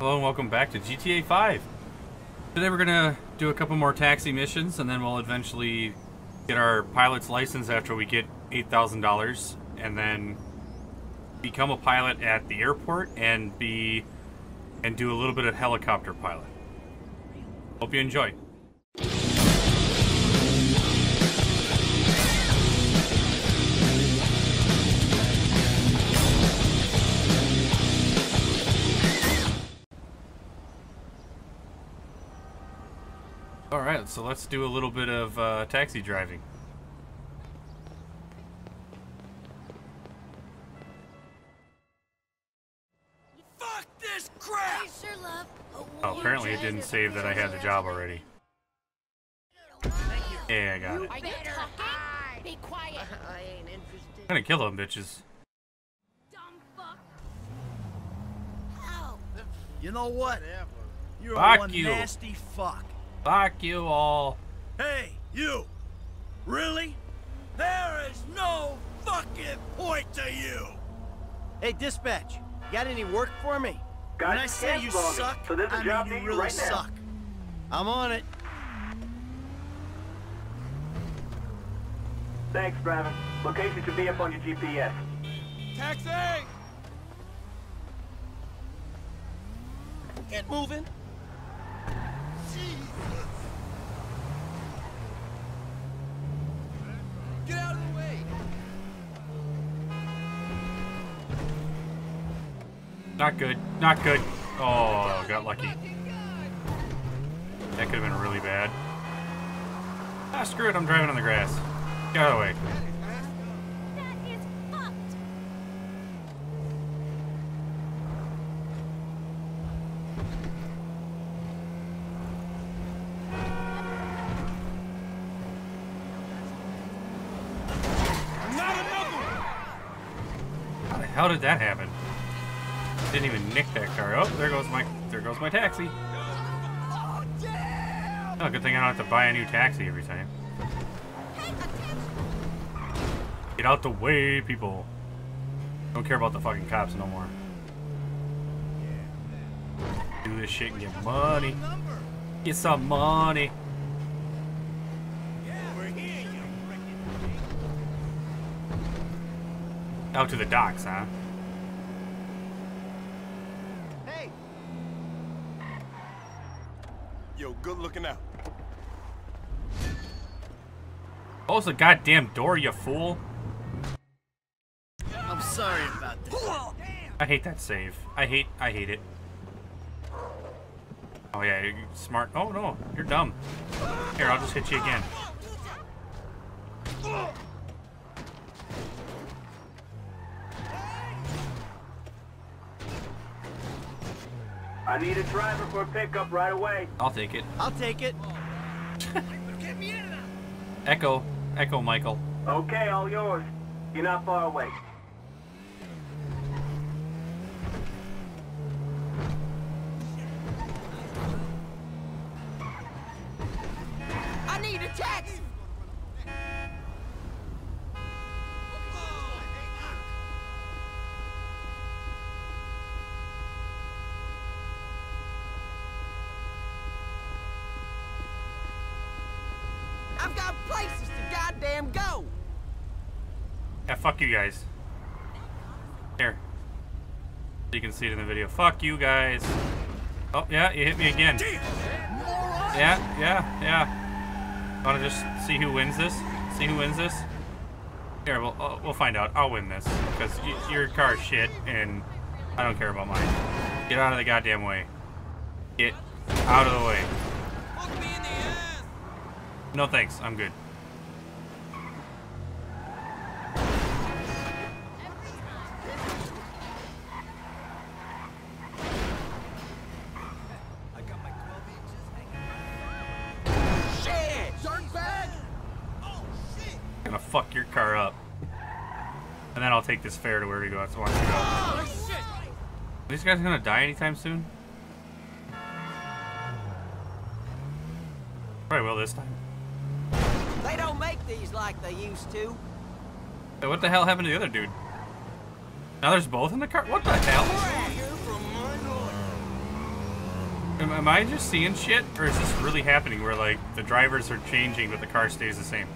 Hello and welcome back to GTA 5. Today we're gonna do a couple more taxi missions and then we'll eventually get our pilot's license after we get $8,000 and then become a pilot at the airport and do a little bit of helicopter pilot. Hope you enjoy. Alright, so let's do a little bit of taxi driving. Fuck this crap! Oh, apparently it didn't save that I had the job already. Yeah, I got it. Be quiet. I'm gonna kill them bitches. You know what? You're one nasty fuck. Fuck you all. Hey, you! Really? There is no fucking point to you! Hey, dispatch, you got any work for me? When I say you suck, I mean you really suck. I'm on it. Thanks, Bravin. Location should be up on your GPS. Taxi! Get moving. Get out of the way! Not good. Not good. Oh, got lucky. That could have been really bad. Ah, screw it. I'm driving on the grass. Get out of the way. That is fucked. How did that happen? Didn't even nick that car. Oh, there goes my taxi. Oh, good thing I don't have to buy a new taxi every time. Get out the way, people. Don't care about the fucking cops no more. Do this shit and get money. Get some money. Out to the docks, huh? Hey! Yo, good looking out. Close the goddamn door, you fool. I'm sorry about this. I hate that save. I hate it. Oh yeah, you're smart. Oh no, you're dumb. Here, I'll just hit you again. I need a driver for a pickup right away. I'll take it. I'll take it. Get me in there. Echo. Echo, Michael. Okay, all yours. You're not far away. I need a taxi. I've got places to goddamn go! Yeah, fuck you guys. Here. You can see it in the video. Fuck you guys. Oh, yeah, you hit me again. Yeah. Wanna just see who wins this? See who wins this? Here, we'll find out. I'll win this. Because your car's shit, and I don't care about mine. Get out of the goddamn way. Get out of the way. No thanks, I'm good. I got my 12 inches. Shit! Dirtbag! Oh shit! I'm gonna fuck your car up. And then I'll take this fare to where we go. That's where I want to go. Oh shit! Are these guys gonna die anytime soon? Probably will this time. They don't make these like they used to. So what the hell happened to the other dude? Now there's both in the car? What the hell? Am I just seeing shit, or is this really happening where, like, the drivers are changing but the car stays the same?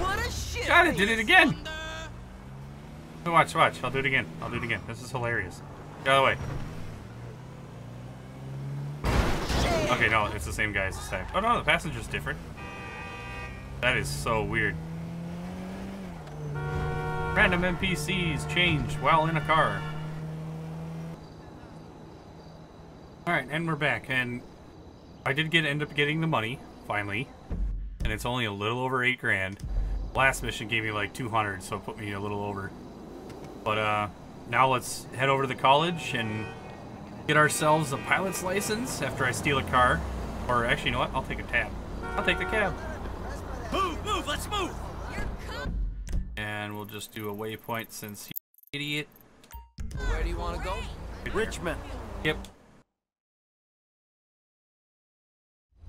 What a shit! God, I did it again! Watch, watch. I'll do it again. I'll do it again. This is hilarious. Go the way. Okay, no, it's the same guys this time. Oh, no, the passenger's different. That is so weird. Random NPCs change while in a car. Alright, and we're back. And I did end up getting the money, finally. And it's only a little over 8 grand. Last mission gave me like 200, so it put me a little over. But now let's head over to the college and get ourselves a pilot's license after I steal a car. Or actually, you know what? I'll take a cab. I'll take the cab. Move, move, let's move! And we'll just do a waypoint since he's an idiot. Where do you want to go? Richmond. Yep.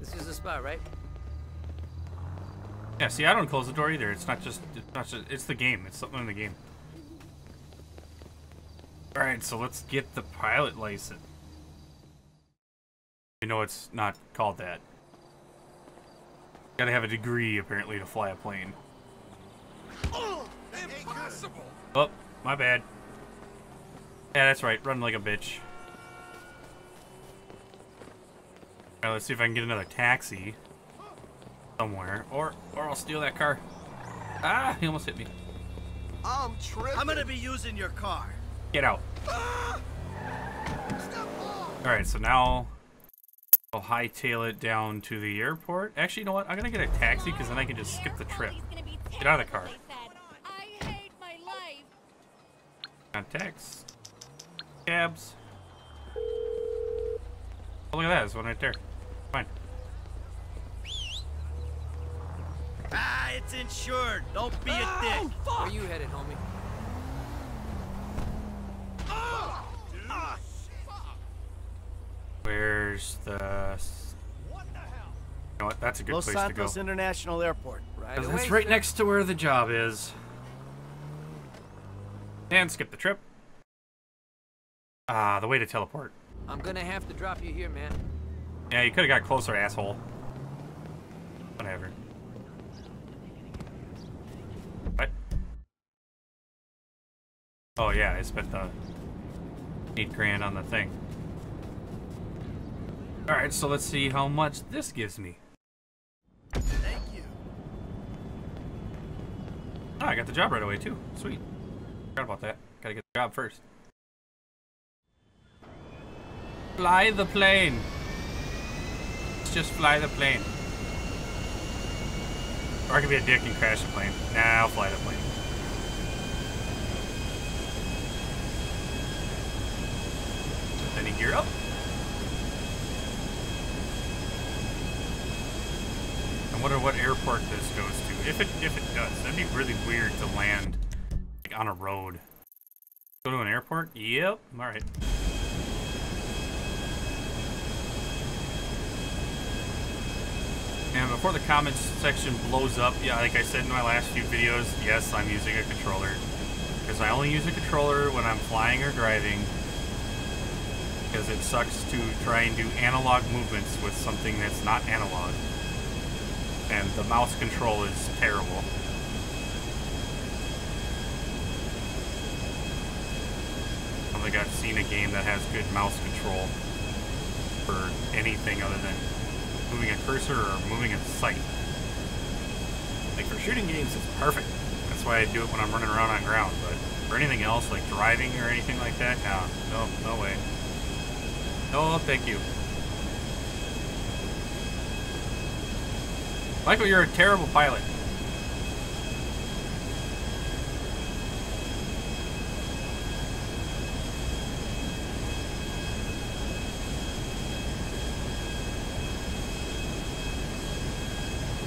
This is the spot, right? Yeah, see, I don't close the door either. It's the game. It's something in the game. Alright, so let's get the pilot license. You know it's not called that. Gotta have a degree, apparently, to fly a plane. Oh, impossible. Oh, my bad. Yeah, that's right. Run like a bitch. Alright, let's see if I can get another taxi. Somewhere, or I'll steal that car. Ah, he almost hit me. I'm tripping. I'm gonna be using your car. Get out. Ah! All right, so now I'll hightail it down to the airport. Actually, you know what? I'm gonna get a taxi because then I can just skip the trip. Get out of the car. I hate my life. Contacts. Cabs. Oh, look at that. There's one right there. Fine. Ah, it's insured. Don't be a dick. Fuck. Where you headed, homie? Oh, where's the? What the hell? You know what? That's a good place to go. Los Santos International Airport. Right away, that's right next to where the job is. And skip the trip. Ah, the way to teleport. I'm gonna have to drop you here, man. Yeah, you could have got closer, asshole. Whatever. Oh yeah, I spent the 8 grand on the thing. Alright, so let's see how much this gives me. Thank you. Ah, I got the job right away too. Sweet. Forgot about that. Gotta get the job first. Fly the plane. Let's just fly the plane. Or I could be a dick and crash the plane. Nah, I'll fly the plane. Any gear up? I wonder what airport this goes to. If it does, that'd be really weird to land like, on a road. Go to an airport? Yep. All right. And before the comments section blows up, yeah, like I said in my last few videos, yes, I'm using a controller because I only use a controller when I'm flying or driving. Because it sucks to try and do analog movements with something that's not analog. And the mouse control is terrible. I don't think I've seen a game that has good mouse control for anything other than moving a cursor or moving a sight. Like for shooting games, it's perfect. That's why I do it when I'm running around on ground. But for anything else, like driving or anything like that, no way. No, thank you. Michael, you're a terrible pilot.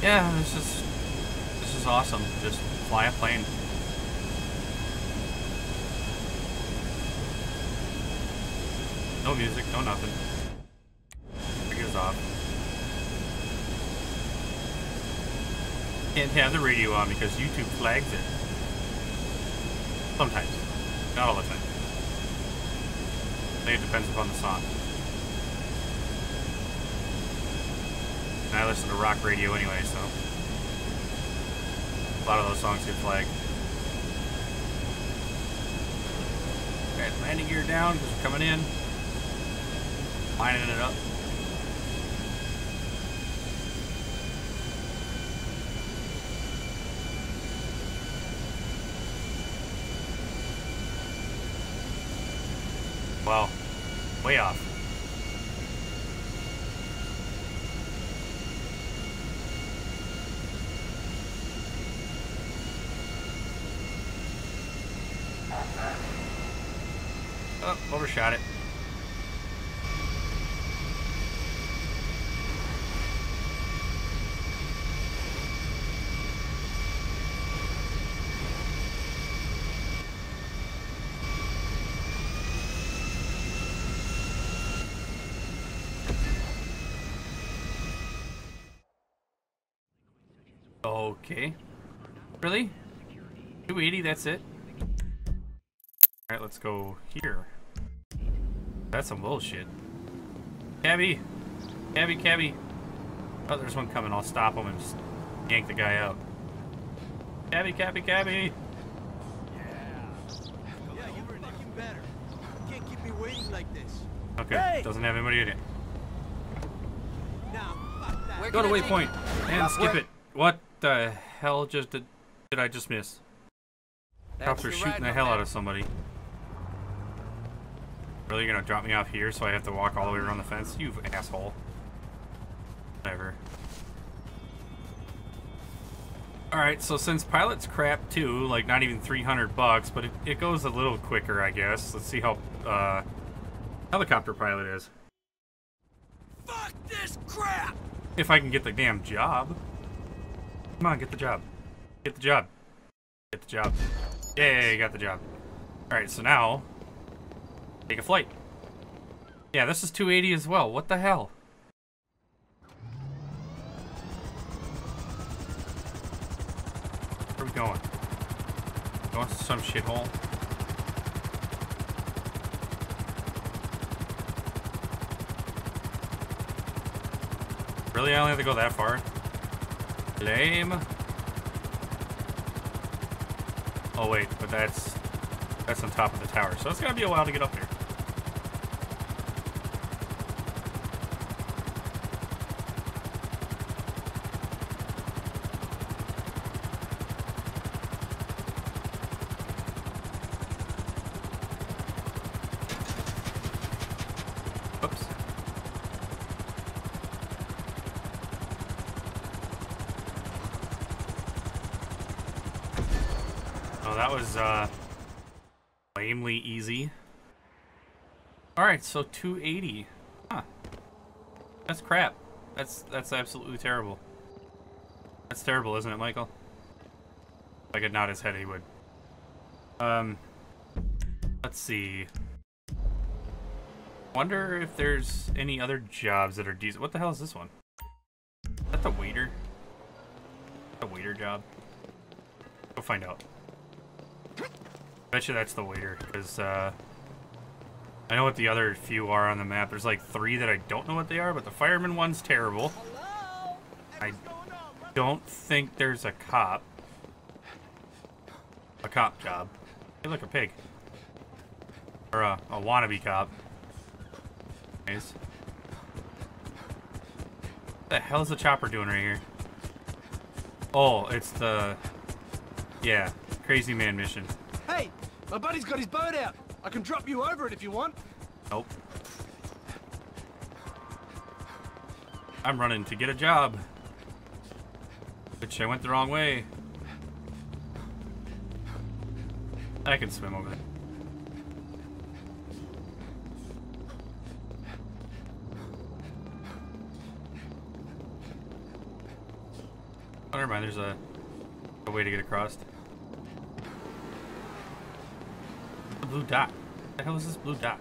Yeah, this is awesome. Just fly a plane. No music, no nothing. Figures off. Can't have the radio on because YouTube flags it. Sometimes. Not all the time. I think it depends upon the song. And I listen to rock radio anyway, so a lot of those songs get flagged. Okay, landing gear down because we're coming in. Lining it up. Wow, way off. Oh, overshot it. Okay. Really? 280, that's it? Alright, let's go here. That's some bullshit. Cabby! Cabby, cabby! Oh, there's one coming. I'll stop him and just yank the guy out. Cabby, cabby, cabby! Yeah, you're fucking better. You can't keep me waiting like this. Okay, hey! Doesn't have anybody in it. Now, fuck that. Go to waypoint and skip it. What the hell just did I just miss? Cops are shooting the hell out of somebody. Really gonna drop me off here so I have to walk all the way around the fence? You asshole. Whatever. Alright, so since Pilot's crap too, like not even 300 bucks, but it goes a little quicker, I guess. Let's see how Helicopter Pilot is. Fuck this crap! If I can get the damn job. Come on, get the job. Get the job. Get the job. Yay, got the job. Alright, so now, take a flight. Yeah, this is 280 as well. What the hell? Where are we going? Going to some shithole? Really? I only have to go that far? Lame. Oh wait, but that's on top of the tower, so it's gonna be a while to get up there. That was lamely easy. All right, so 280. Huh. That's crap. That's absolutely terrible. That's terrible, isn't it, Michael? If I could nod his head, he would. Let's see. Wonder if there's any other jobs that are decent. What the hell is this one? Is that the waiter? The waiter job. Go find out. Bet you that's the waiter, because I know what the other few are on the map. There's like three that I don't know what they are, but the fireman one's terrible. Hello? I don't think there's a cop. A cop job. Hey, look, a pig. Or a wannabe cop. Nice. What the hell is the chopper doing right here? Oh, it's the... Yeah, crazy man mission. Hey, my buddy's got his boat out. I can drop you over it if you want. Nope. I'm running to get a job. Which I went the wrong way. I can swim over there. Oh, never mind, there's a way to get across. Blue dot. What the hell is this blue dot?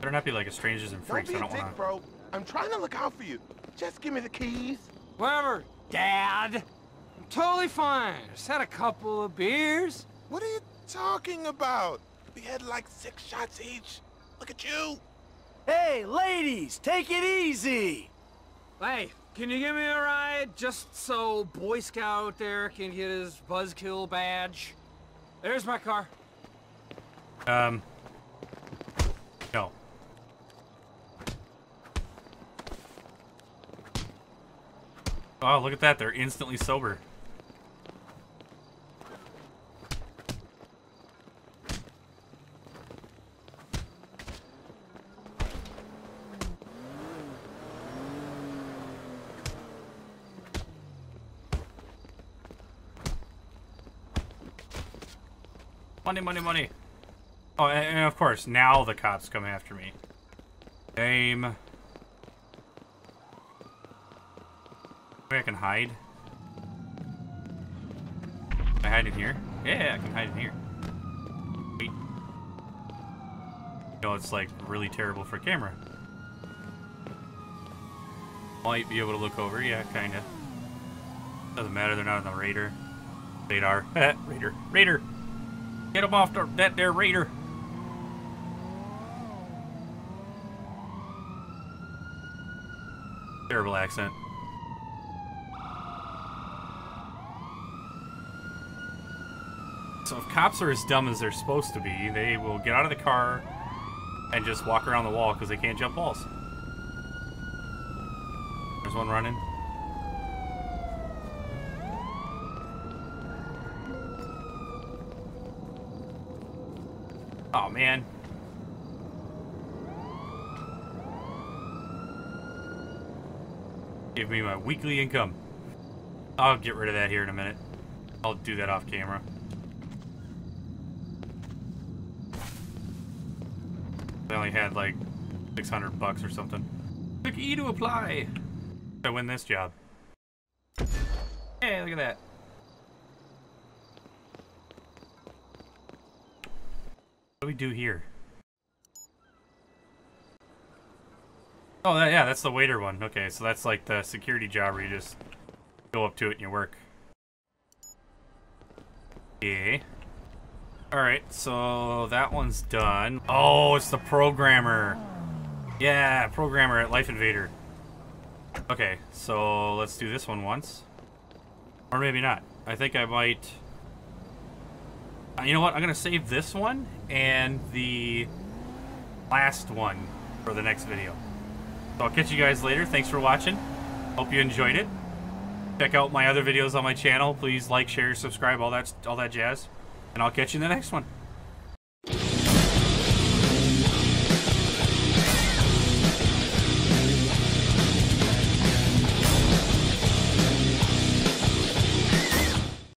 Better not be like a strangers and freaks. Don't be a dick, I don't want to. Bro, I'm trying to look out for you. Just give me the keys. Whatever, Dad. I'm totally fine. Just had a couple of beers. What are you talking about? We had like 6 shots each. Look at you. Hey, ladies, take it easy. Hey, can you give me a ride just so Boy Scout there can get his buzzkill badge? There's my car. No. Oh, look at that. They're instantly sober. Money, money, money. Oh, and of course, now the cops come after me. Game. I can hide. Can I hide in here? Yeah, I can hide in here. Wait. You know, it's like really terrible for camera. Might be able to look over. Yeah, kinda. Doesn't matter. They're not on the radar. Radar. Radar. Radar. Get them off the, that there radar. Terrible accent. So if cops are as dumb as they're supposed to be, they will get out of the car and just walk around the wall because they can't jump walls. There's one running. Oh, man. Give me my weekly income. I'll get rid of that here in a minute. I'll do that off camera. I only had like $600 or something. Click E to apply. I win this job. Hey, look at that. What do we do here? Oh, that, yeah, that's the waiter one. Okay, so that's like the security job where you just go up to it and you work. Yeah. Alright, so that one's done. Oh, it's the programmer. Yeah, programmer at Life Invader. Okay, so let's do this one once. Or maybe not. I think I might... You know what? I'm going to save this one and the last one for the next video. So I'll catch you guys later. Thanks for watching. Hope you enjoyed it. Check out my other videos on my channel. Please like, share, subscribe, all that jazz. And I'll catch you in the next one.